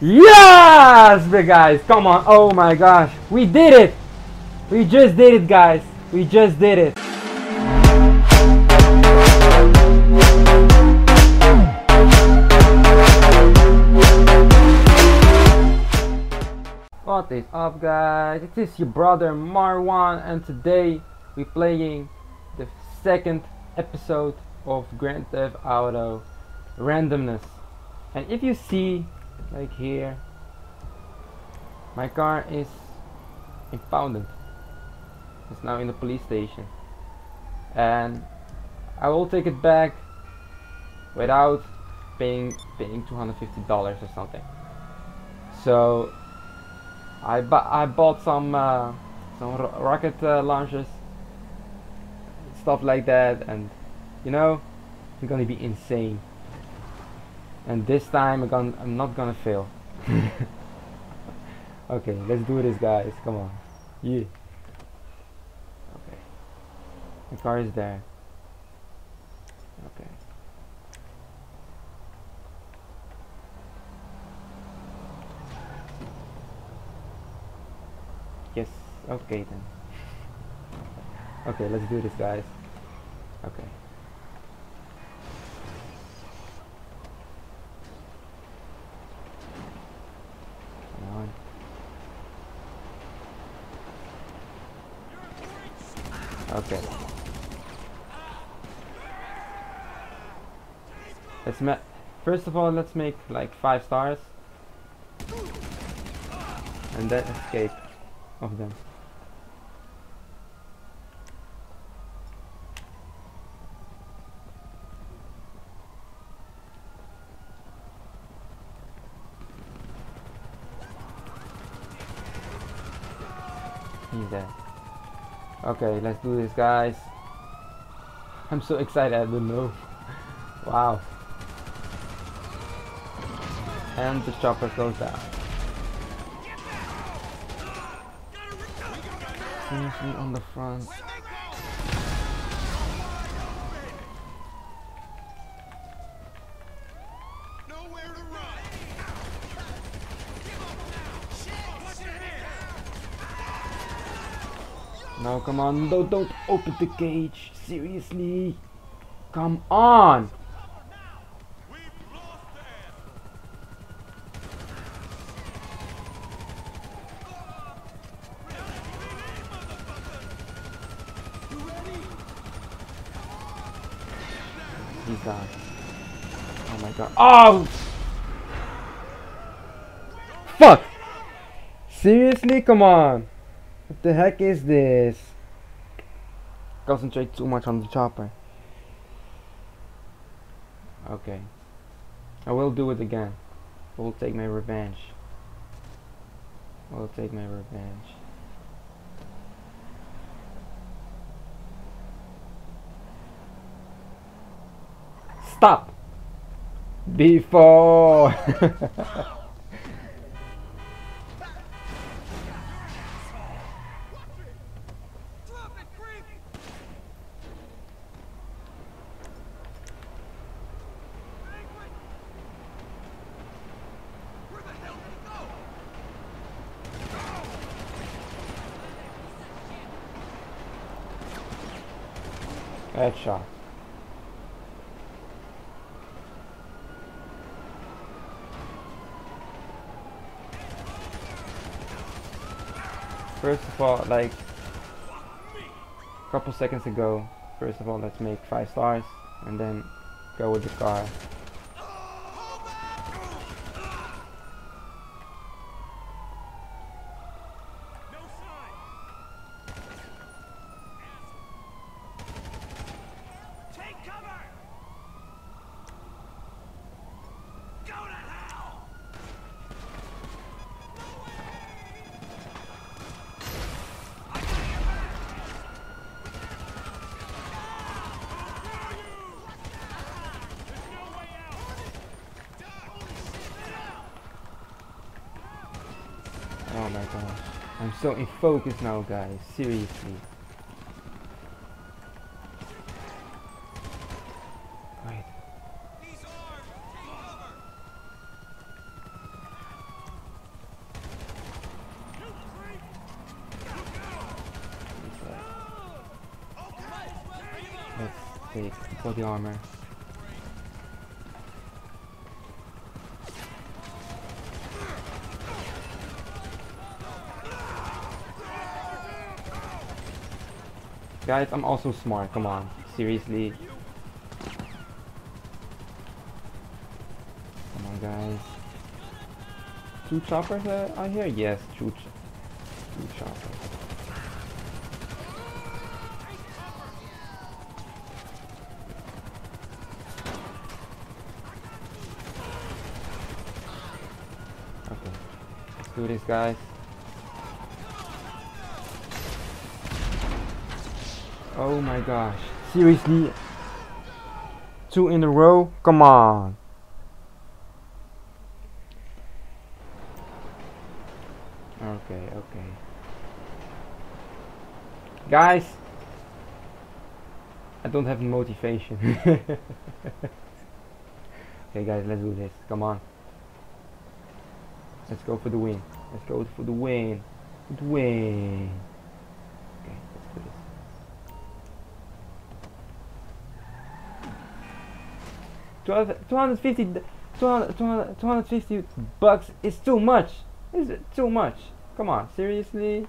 Yes, big guys, come on. Oh my gosh, we did it. We just did it, guys. We just did it. What is up, guys? It is your brother Marwan, and today we're playing the second episode of Grand Theft Auto Randomness. And if you see, like here, my car is impounded. It's now in the police station, and I will take it back without paying $250 or something. So I bought some rocket launchers, stuff like that, and you know, it's gonna be insane. And this time I'm not gonna fail. Okay, let's do this, guys. Come on. Yeah. Okay. The car is there. Okay. Yes. Okay then. Okay, let's do this, guys. Okay. Okay. Let's first of all, let's make like 5 stars, and then escape of them. He's there. Okay, let's do this, guys. I'm so excited, I don't know. Wow. And the chopper goes down. Finish me on the front. No, come on, don't open the cage, seriously. Come on. He's gone. Oh my god. Oh! Fuck! Seriously, come on. What the heck is this? Concentrate too much on the chopper. Okay. I will do it again. I will take my revenge. I will take my revenge. Stop! Before! Headshot. First of all, like a couple seconds ago, first of all, let's make 5 stars and then go with the car. Oh my gosh, I'm so in focus now, guys, seriously. Wait. Wait, for the armor. Guys, I'm also smart, come on. Seriously. Come on, guys. Two choppers out here? Yes, two choppers. Okay. Let's do this, guys. Oh my gosh. Seriously? Two in a row? Come on. Okay, okay. Guys, I don't have motivation. Okay guys, let's do this. Come on. Let's go for the win. Let's go for the win. For the win. Okay, let's do this. $250 is too much. Is it too much? Come on, seriously?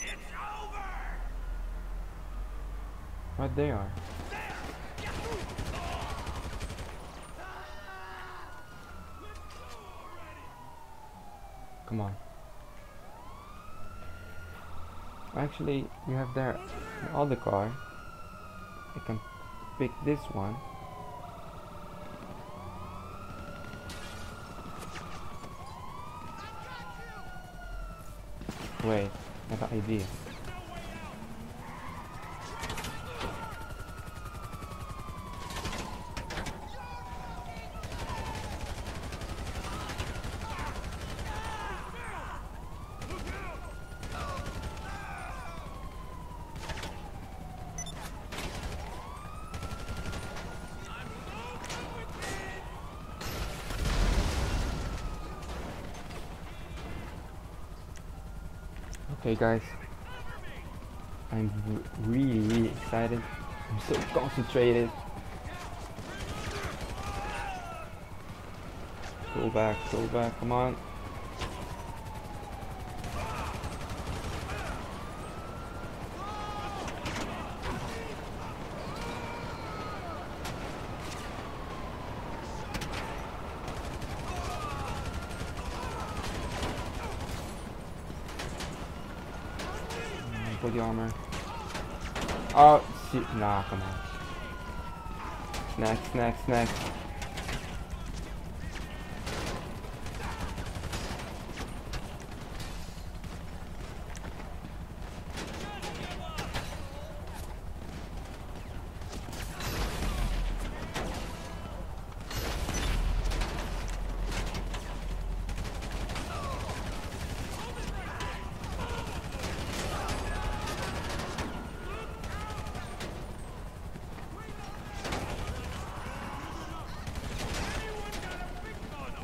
It's over. Right they are. Come on. Actually, you have there the other car. I can pick this one. Wait, I have an idea. Hey guys, I'm really excited. I'm so concentrated. Go back, come on. The armor. Oh, see, nah, come on. Snacks, snacks, snacks.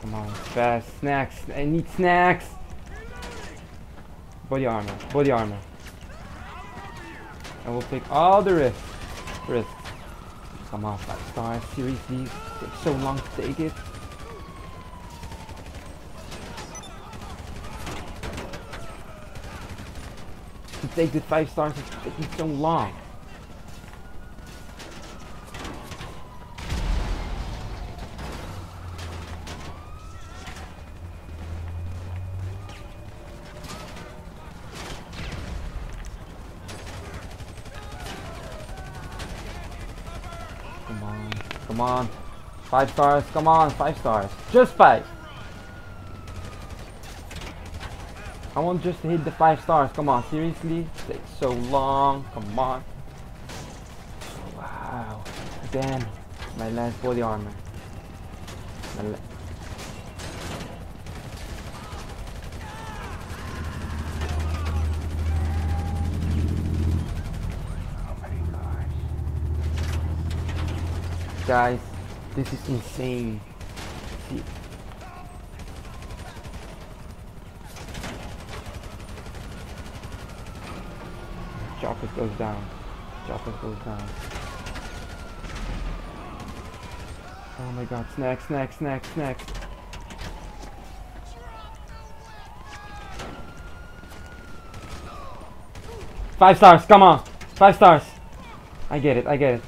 Come on, fast snacks. I need snacks. Body armor, body armor. I will take all the risks. Come on, 5 stars. Seriously, it's so long to take it. To take the 5 stars, it's taking so long. Come on, come on, 5 stars, come on, 5 stars, just 5. I won't just hit the 5 stars, come on, seriously, it takes so long, come on. Wow, damn, my last body armor. Guys, This is insane. See. Chopper goes down. Chopper goes down. Oh my god, snacks, snacks, snacks, snacks. Five stars, come on. Five stars. I get it, I get it.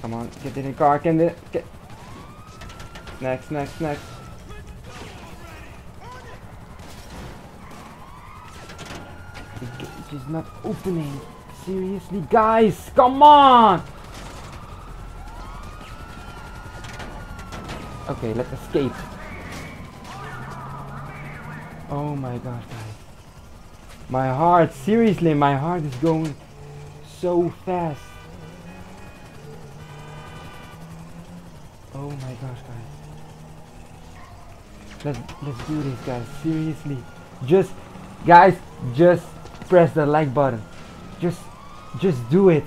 Come on, get in the car, get. Next, next, next. It is not opening. Seriously, guys, come on. Okay, let's escape. Oh my god, guys. My heart, seriously, my heart is going so fast. Oh my gosh, guys. Let's do this, guys. Seriously. Just press the like button. Just do it.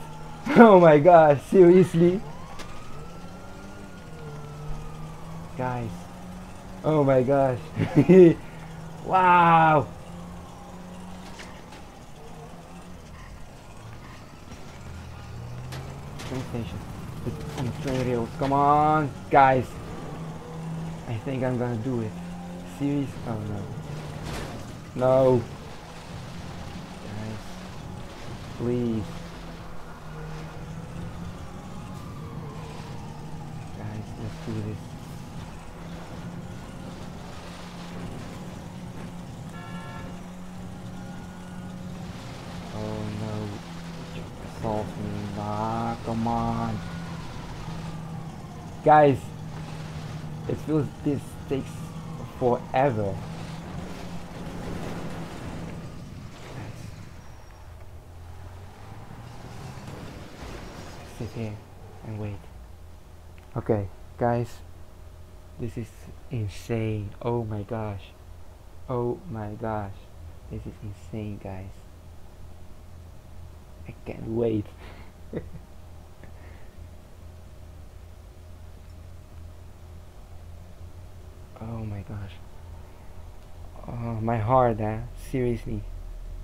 Oh my god, seriously. Guys. Oh my gosh. Wow. Train station. It's on train rails. Come on, guys. I think I'm gonna do it. Seriously? Oh no. No. Guys. Please. Guys, let's do this. Come on, guys, it feels this takes forever. Sit here and wait. Okay, guys, this is insane. Oh my gosh, oh my gosh, this is insane, guys. I can't wait. Oh my gosh. Oh, my heart, eh? Seriously.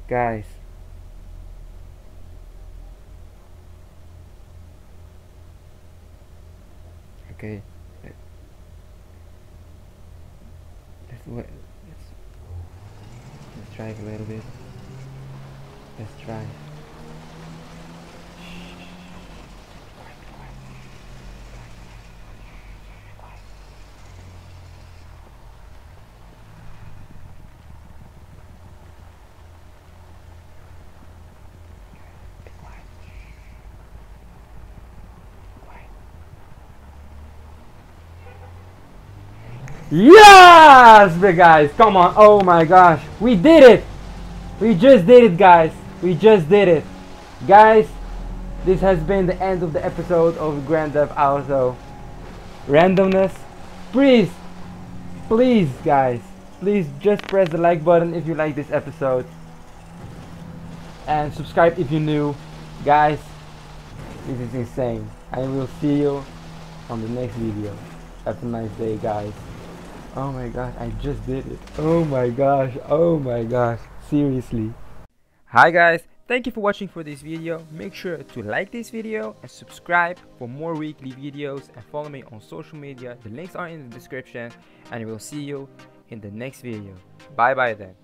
Guys. Okay. Let's try it a little bit. Let's try. Yes, big guys, come on. Oh my gosh, we did it. We just did it, guys. We just did it, guys. This has been the end of the episode of Grand Theft Auto Randomness. Please guys, please just press the like button if you like this episode, and subscribe if you're new, guys. This is insane. I will see you on the next video. Have a nice day, guys. Oh my gosh, I just did it. Oh my gosh, oh my gosh, seriously. Hi guys, thank you for watching for this video. Make sure to like this video and subscribe for more weekly videos, and follow me on social media. The links are in the description, and we'll see you in the next video. Bye bye then.